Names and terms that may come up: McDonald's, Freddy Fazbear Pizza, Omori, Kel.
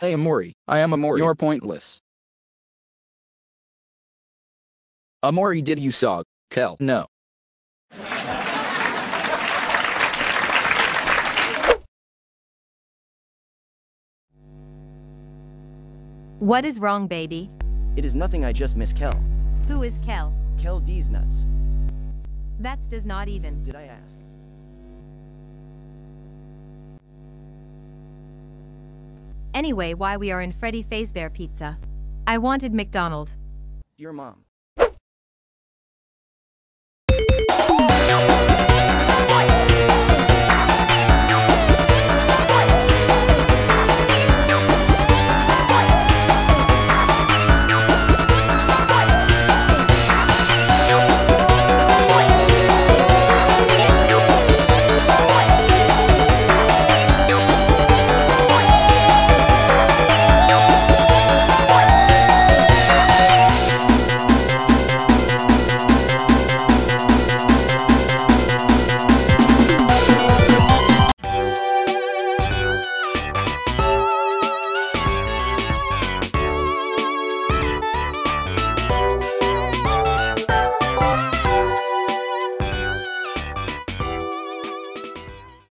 Hey Amori, I am Amori. You're pointless. Amori, did you saw Kel? No. What is wrong, baby? It is nothing, I just miss Kel. Who is Kel? Kel D's nuts. That's does not even. Did I ask? Anyway, why we are in Freddy Fazbear Pizza. I wanted McDonald's. Your mom.